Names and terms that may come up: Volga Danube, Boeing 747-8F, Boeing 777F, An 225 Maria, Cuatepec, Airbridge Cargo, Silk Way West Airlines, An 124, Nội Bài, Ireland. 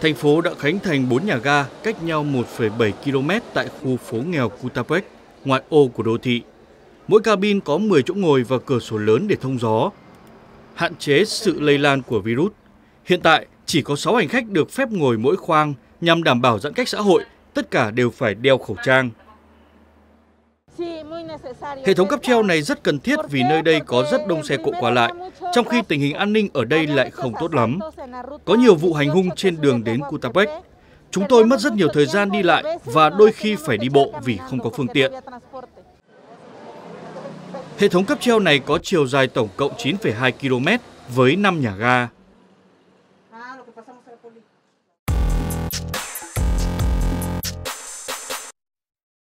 Thành phố đã khánh thành 4 nhà ga cách nhau 1,7 km tại khu phố nghèo Cuatepec, ngoại ô của đô thị. Mỗi cabin có 10 chỗ ngồi và cửa sổ lớn để thông gió, hạn chế sự lây lan của virus. Hiện tại, chỉ có 6 hành khách được phép ngồi mỗi khoang nhằm đảm bảo giãn cách xã hội, tất cả đều phải đeo khẩu trang. Hệ thống cáp treo này rất cần thiết vì nơi đây có rất đông xe cộ qua lại, trong khi tình hình an ninh ở đây lại không tốt lắm. Có nhiều vụ hành hung trên đường đến Cuatepec. Chúng tôi mất rất nhiều thời gian đi lại và đôi khi phải đi bộ vì không có phương tiện. Hệ thống cáp treo này có chiều dài tổng cộng 9,2 km với 5 nhà ga.